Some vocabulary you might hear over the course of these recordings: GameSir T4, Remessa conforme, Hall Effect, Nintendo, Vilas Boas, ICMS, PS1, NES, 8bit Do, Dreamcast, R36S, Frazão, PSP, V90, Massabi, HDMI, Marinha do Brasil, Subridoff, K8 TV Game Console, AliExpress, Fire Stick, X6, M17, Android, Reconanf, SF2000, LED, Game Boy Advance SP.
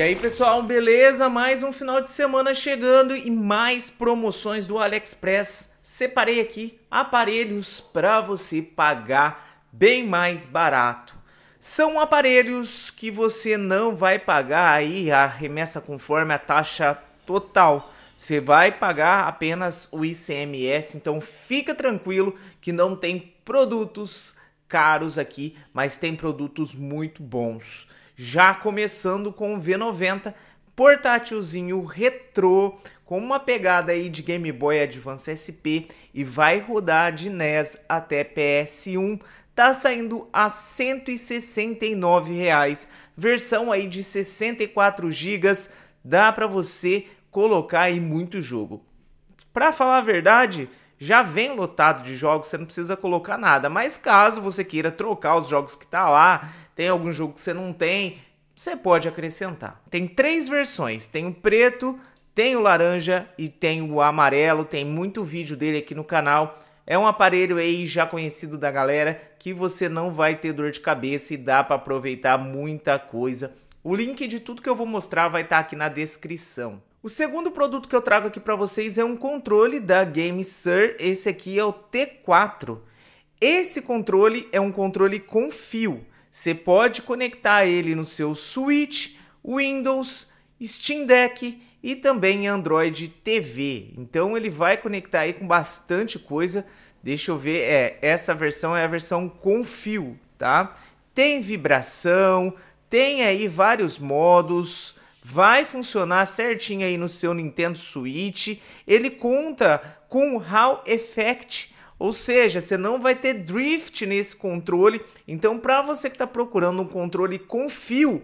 E aí pessoal, beleza? Mais um final de semana chegando e mais promoções do AliExpress. Separei aqui aparelhos para você pagar bem mais barato. São aparelhos que você não vai pagar aí a remessa conforme a taxa total. Você vai pagar apenas o ICMS, então fica tranquilo que não tem produtos caros aqui, mas tem produtos muito bons. Já começando com o V90, portátilzinho retrô, com uma pegada aí de Game Boy Advance SP e vai rodar de NES até PS1, tá saindo a R$ 169,00, versão aí de 64 GB, dá para você colocar aí muito jogo. Para falar a verdade, já vem lotado de jogos, você não precisa colocar nada, mas caso você queira trocar os jogos que tá lá, tem algum jogo que você não tem, você pode acrescentar. Tem três versões, tem o preto, tem o laranja e tem o amarelo, tem muito vídeo dele aqui no canal. É um aparelho aí já conhecido da galera, que você não vai ter dor de cabeça e dá para aproveitar muita coisa. O link de tudo que eu vou mostrar vai estar aqui na descrição. O segundo produto que eu trago aqui para vocês é um controle da GameSir, esse aqui é o T4. Esse controle é um controle com fio, você pode conectar ele no seu Switch, Windows, Steam Deck e também Android TV. Então ele vai conectar aí com bastante coisa, deixa eu ver, essa versão é a versão com fio, tá? Tem vibração, tem aí vários modos. Vai funcionar certinho aí no seu Nintendo Switch. Ele conta com Hall Effect, ou seja, você não vai ter drift nesse controle. Então, para você que está procurando um controle com fio,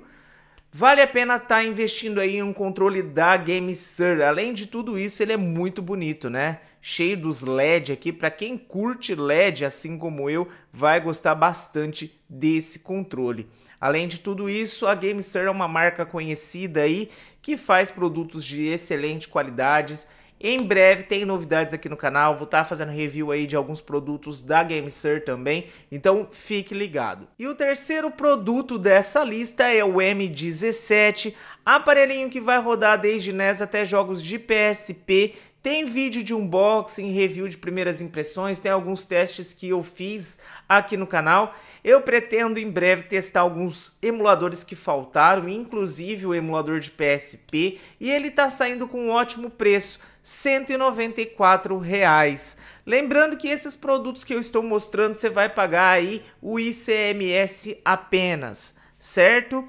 vale a pena estar investindo aí em um controle da GameSir. Além de tudo isso, ele é muito bonito, né? Cheio dos LED aqui. Para quem curte LED, assim como eu, vai gostar bastante desse controle. Além de tudo isso, a GameSir é uma marca conhecida aí, que faz produtos de excelente qualidade. Em breve tem novidades aqui no canal, vou estar fazendo review aí de alguns produtos da GameSir também, então fique ligado. E o terceiro produto dessa lista é o M17, aparelhinho que vai rodar desde NES até jogos de PSP. Tem vídeo de unboxing, review de primeiras impressões, tem alguns testes que eu fiz aqui no canal. Eu pretendo em breve testar alguns emuladores que faltaram, inclusive o emulador de PSP, e ele está saindo com um ótimo preço, R$ 194,00. Lembrando que esses produtos que eu estou mostrando, você vai pagar aí o ICMS apenas, certo?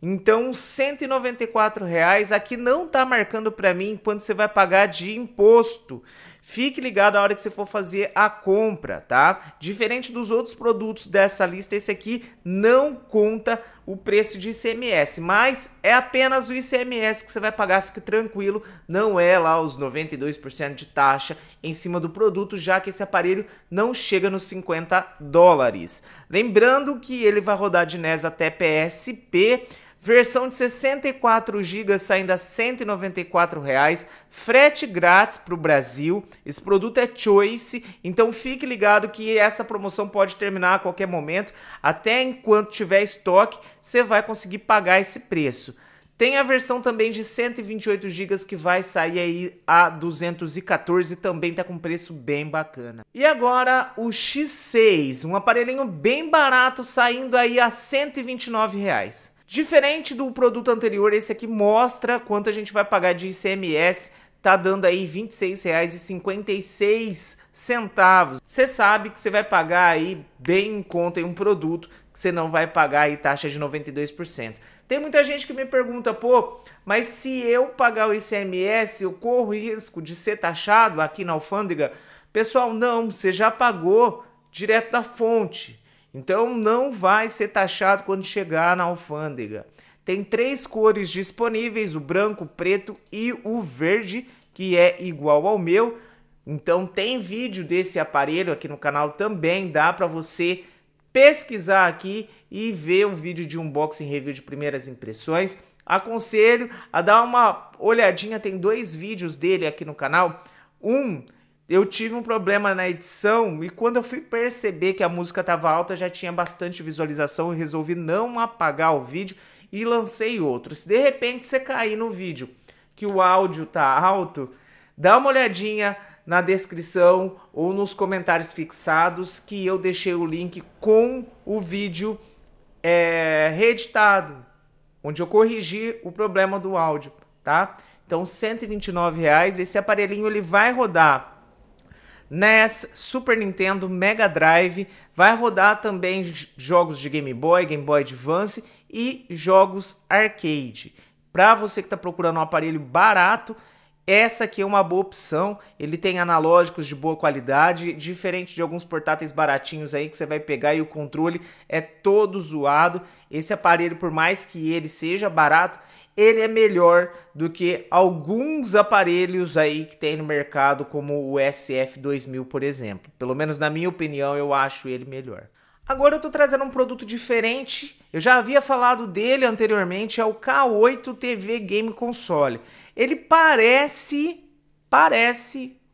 Então, R$ 194,00 aqui não tá marcando para mim quanto você vai pagar de imposto. Fique ligado a hora que você for fazer a compra, tá? Diferente dos outros produtos dessa lista, esse aqui não conta o preço de ICMS, mas é apenas o ICMS que você vai pagar, fique tranquilo, não é lá os 92% de taxa em cima do produto, já que esse aparelho não chega nos $50. Lembrando que ele vai rodar de NES até PSP, versão de 64 GB saindo a R$ 194,00, frete grátis para o Brasil, esse produto é Choice, então fique ligado que essa promoção pode terminar a qualquer momento, até enquanto tiver estoque, você vai conseguir pagar esse preço. Tem a versão também de 128 GB que vai sair aí a 214, também tá com preço bem bacana. E agora o X6, um aparelhinho bem barato saindo aí a R$ 129,00. Diferente do produto anterior, esse aqui mostra quanto a gente vai pagar de ICMS, tá dando aí R$ 26,56. Você sabe que você vai pagar aí bem em conta em um produto que você não vai pagar aí taxa de 92%. Tem muita gente que me pergunta, pô, mas se eu pagar o ICMS, eu corro risco de ser taxado aqui na alfândega? Pessoal, não, você já pagou direto da fonte. Então não vai ser taxado quando chegar na alfândega. Tem três cores disponíveis, o branco, o preto e o verde, que é igual ao meu. Então tem vídeo desse aparelho aqui no canal também, dá para você pesquisar aqui e ver um vídeo de unboxing, review de primeiras impressões. Aconselho a dar uma olhadinha, tem dois vídeos dele aqui no canal. Eu tive um problema na edição e quando eu fui perceber que a música estava alta, já tinha bastante visualização e resolvi não apagar o vídeo e lancei outro. Se de repente você cair no vídeo que o áudio tá alto, dá uma olhadinha na descrição ou nos comentários fixados que eu deixei o link com o vídeo reeditado, onde eu corrigi o problema do áudio, tá? Então, R$ 129,00. Esse aparelhinho ele vai rodar NES, Super Nintendo, Mega Drive, vai rodar também jogos de Game Boy, Game Boy Advance e jogos arcade. Para você que está procurando um aparelho barato, essa aqui é uma boa opção. Ele tem analógicos de boa qualidade, diferente de alguns portáteis baratinhos aí que você vai pegar e o controle é todo zoado. Esse aparelho, por mais que ele seja barato, ele é melhor do que alguns aparelhos aí que tem no mercado, como o SF2000, por exemplo. Pelo menos na minha opinião, eu acho ele melhor. Agora eu tô trazendo um produto diferente. Eu já havia falado dele anteriormente, é o K8 TV Game Console. Ele parece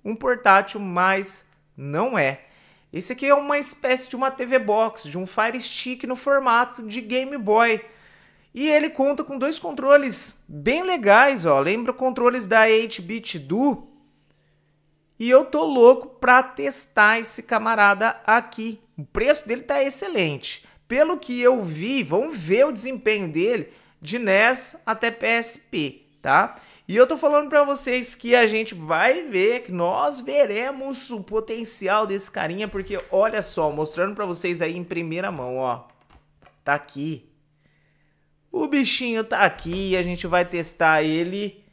um portátil, mas não é. Esse aqui é uma espécie de uma TV Box, de um Fire Stick no formato de Game Boy. E ele conta com dois controles bem legais, ó. Lembra controles da 8bit Do? E eu tô louco pra testar esse camarada aqui. O preço dele tá excelente. Pelo que eu vi, vamos ver o desempenho dele de NES até PSP, tá? E eu tô falando pra vocês que a gente vai ver, que nós veremos o potencial desse carinha, porque olha só, mostrando pra vocês aí em primeira mão, ó. Tá aqui. O bichinho tá aqui e a gente vai testar ele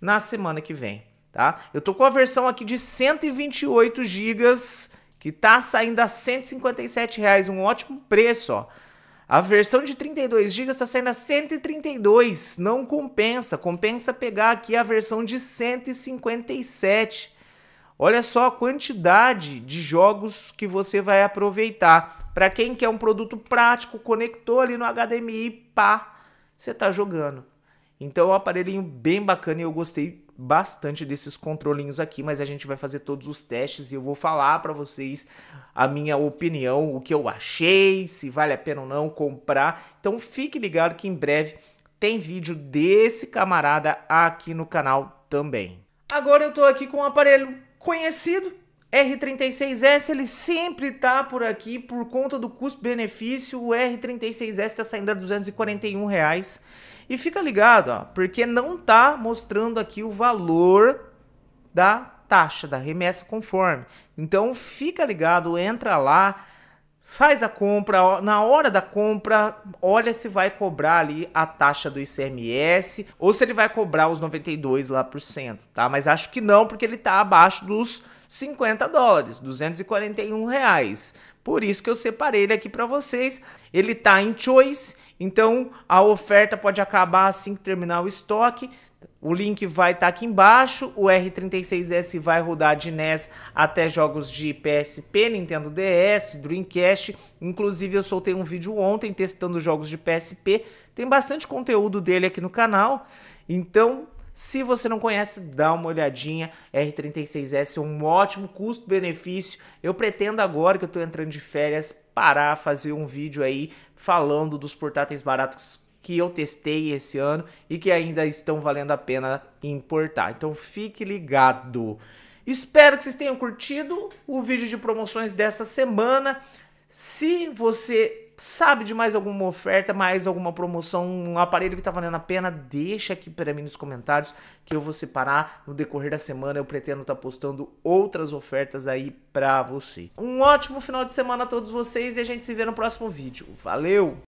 na semana que vem, tá? Eu tô com a versão aqui de 128 GB, que tá saindo a R$ 157,00, um ótimo preço, ó. A versão de 32 GB tá saindo a R$ 132,00, não compensa. Compensa pegar aqui a versão de 157. Olha só a quantidade de jogos que você vai aproveitar. Para quem quer um produto prático, conectou ali no HDMI, pá, você tá jogando. Então é um aparelhinho bem bacana e eu gostei bastante desses controlinhos aqui, mas a gente vai fazer todos os testes e eu vou falar para vocês a minha opinião, o que eu achei, se vale a pena ou não comprar. Então fique ligado que em breve tem vídeo desse camarada aqui no canal também. Agora eu tô aqui com um aparelho conhecido, R36S, ele sempre tá por aqui por conta do custo-benefício. O R36S tá saindo a R$ 241,00 e fica ligado, ó, porque não tá mostrando aqui o valor da taxa, da remessa conforme. Então fica ligado, entra lá, faz a compra, na hora da compra, olha se vai cobrar ali a taxa do ICMS ou se ele vai cobrar os 92 lá por cento, tá? Mas acho que não, porque ele tá abaixo dos $50, R$241,00. Por isso que eu separei ele aqui para vocês. Ele tá em choice, então a oferta pode acabar assim que terminar o estoque. O link vai estar aqui embaixo. O R36S vai rodar de NES até jogos de PSP, Nintendo DS, Dreamcast. Inclusive eu soltei um vídeo ontem testando jogos de PSP. Tem bastante conteúdo dele aqui no canal. Então, se você não conhece, dá uma olhadinha. R36S é um ótimo custo-benefício. Eu pretendo agora que eu estou entrando de férias parar, fazer um vídeo aí falando dos portáteis baratos que eu testei esse ano e que ainda estão valendo a pena importar. Então fique ligado. Espero que vocês tenham curtido o vídeo de promoções dessa semana. Se você sabe de mais alguma oferta, mais alguma promoção, um aparelho que tá valendo a pena, deixa aqui para mim nos comentários que eu vou separar no decorrer da semana. Eu pretendo estar postando outras ofertas aí para você. Um ótimo final de semana a todos vocês e a gente se vê no próximo vídeo. Valeu!